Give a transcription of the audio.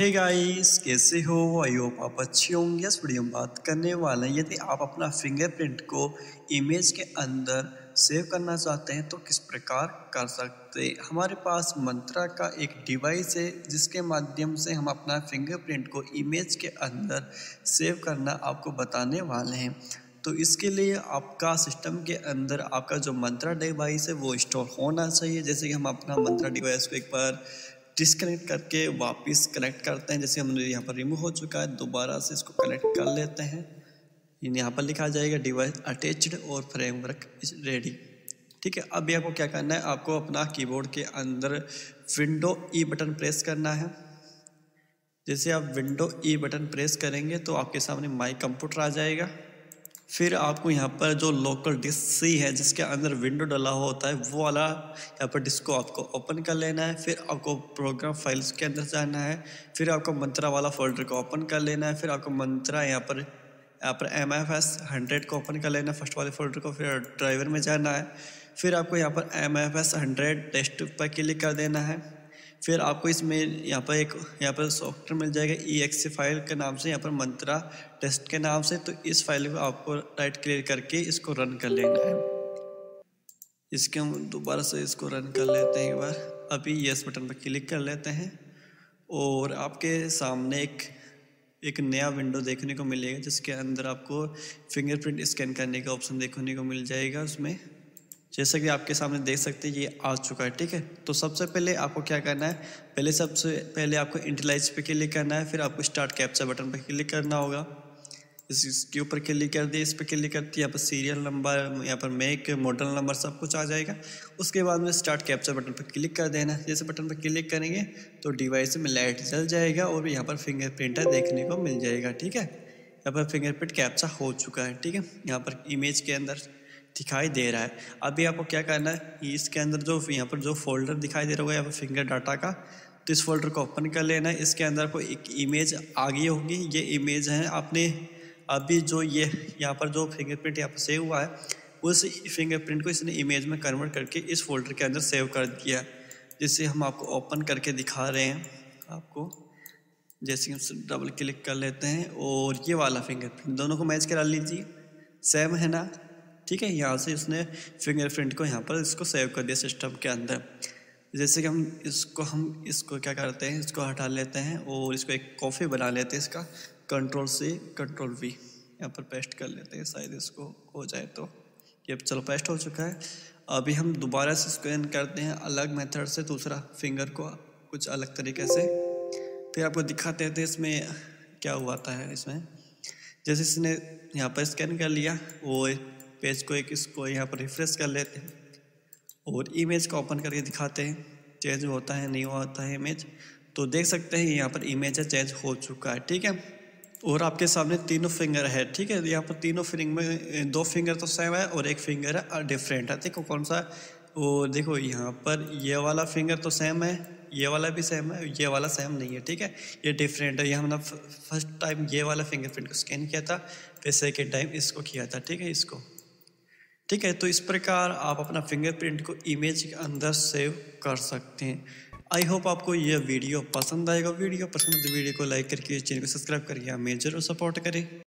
Hey guys, कैसे हो? I hope आप अच्छे होंगे। इस वीडियो में बात करने वाले हैं, यदि आप अपना फिंगरप्रिंट को इमेज के अंदर सेव करना चाहते हैं तो किस प्रकार कर सकते हैं। हमारे पास मंत्रा का एक डिवाइस है जिसके माध्यम से हम अपना फिंगरप्रिंट को इमेज के अंदर सेव करना आपको बताने वाले हैं। तो इसके लिए आपका सिस्टम के अंदर आपका जो मंत्रा डिवाइस है वो इंस्टॉल होना चाहिए। जैसे कि हम अपना मंत्रा डिवाइस को एक बार डिस्कनेक्ट करके वापस कनेक्ट करते हैं। जैसे हमने यहाँ पर रिमूव हो चुका है, दोबारा से इसको कनेक्ट कर लेते हैं। यहाँ पर लिखा जाएगा डिवाइस अटैच्ड और फ्रेमवर्क रेडी। ठीक है, अब आपको क्या करना है, आपको अपना कीबोर्ड के अंदर विंडो ई बटन प्रेस करना है। जैसे आप विंडो ई बटन प्रेस करेंगे तो आपके सामने माई कंप्यूटर आ जाएगा। फिर आपको यहाँ पर जो लोकल डिस्क सी है जिसके अंदर विंडो डला होता है वो वाला यहाँ पर डिस्क को आपको ओपन कर लेना है। फिर आपको प्रोग्राम फाइल्स के अंदर जाना है, फिर आपको मंत्रा वाला फोल्डर को ओपन कर लेना है। फिर आपको मंत्रा यहाँ पर MFS 100 को ओपन कर लेना है, फर्स्ट वाले फोल्डर को। फिर ड्राइवर में जाना है, फिर आपको यहाँ पर MFS 100 टेस्ट पर क्लिक कर देना है। फिर आपको इसमें यहाँ पर सॉफ्टवेयर मिल जाएगा EXE फाइल के नाम से, यहाँ पर मंत्रा टेस्ट के नाम से। तो इस फाइल को आपको राइट क्लिक करके इसको रन कर लेना है। इसके हम दोबारा से इसको रन कर लेते हैं एक बार। अभी यस बटन पर क्लिक कर लेते हैं और आपके सामने एक नया विंडो देखने को मिलेगा जिसके अंदर आपको फिंगरप्रिंट स्कैन करने का ऑप्शन देखने को मिल जाएगा। उसमें जैसा कि आपके सामने देख सकते हैं ये आ चुका है। ठीक है, तो सबसे पहले आपको क्या करना है, सबसे पहले आपको इंटरलाइज पे क्लिक करना है। फिर आपको स्टार्ट कैप्चा बटन पे क्लिक करना होगा। इसके ऊपर क्लिक कर दिए, इस पर क्लिक करती है, यहाँ पर सीरियल नंबर, यहाँ पर मेक, मॉडल नंबर सब कुछ आ जाएगा। उसके बाद में स्टार्ट कैप्चा बटन पर क्लिक कर देना। जैसे बटन पर क्लिक करेंगे तो डिवाइस में लाइट जल जाएगा और यहाँ पर फिंगरप्रिंट देखने को मिल जाएगा। ठीक है, यहाँ पर फिंगरप्रिंट कैप्चा हो चुका है। ठीक है, यहाँ पर इमेज के अंदर दिखाई दे रहा है। अभी आपको क्या करना है, इसके अंदर जो यहाँ पर जो फोल्डर दिखाई दे रहा होगा यहाँ पर फिंगर डाटा का, तो इस फोल्डर को ओपन कर लेना है। इसके अंदर आपको एक इमेज आ गई होगी। ये इमेज है आपने अभी जो ये यहाँ पर जो फिंगरप्रिंट यहाँ पर सेव हुआ है उस फिंगरप्रिंट को इसने इमेज में कन्वर्ट करके इस फोल्डर के अंदर सेव कर दिया, जिसे हम आपको ओपन करके दिखा रहे हैं। आपको जैसे हम डबल क्लिक कर लेते हैं और ये वाला फिंगरप्रिंट दोनों को मैच करा लीजिए, सेम है ना। ठीक है, यहाँ से इसने फिंगरप्रिंट को यहाँ पर इसको सेव कर दिया सिस्टम के अंदर। जैसे कि हम इसको क्या करते हैं, इसको हटा लेते हैं और इसको एक कॉपी बना लेते हैं। इसका कंट्रोल C कंट्रोल V यहाँ पर पेस्ट कर लेते हैं, शायद इसको हो जाए। तो ये चलो पेस्ट हो चुका है। अभी हम दोबारा से स्कैन करते हैं अलग मेथड से, दूसरा फिंगर को कुछ अलग तरीके से, फिर आपको दिखाते थे इसमें क्या हुआ था है। इसमें जैसे इसने यहाँ पर स्कैन कर लिया और पेज को इसको यहाँ पर रिफ्रेश कर लेते हैं और इमेज को ओपन करके दिखाते हैं चेंज होता है नहीं होता है इमेज। तो देख सकते हैं यहाँ पर इमेज चेंज हो चुका है। ठीक है, और आपके सामने तीनों फिंगर है। ठीक है, यहाँ पर तीनों फिंगर में दो फिंगर तो सेम है और एक फिंगर है डिफरेंट है। देखो कौन सा, और देखो यहाँ पर ये वाला फिंगर तो सेम है, ये वाला भी सेम है, ये वाला सेम नहीं है। ठीक है, ये डिफरेंट है। ये हमने फर्स्ट टाइम ये वाला फिंगरप्रिंट को स्कैन किया था, फिर सेकेंड टाइम इसको किया था। ठीक है, इसको। ठीक है, तो इस प्रकार आप अपना फिंगरप्रिंट को इमेज के अंदर सेव कर सकते हैं। आई होप आपको यह वीडियो पसंद आएगा। वीडियो पसंद है तो वीडियो को लाइक करके, चैनल को सब्सक्राइब करके हमें जरूर सपोर्ट करें।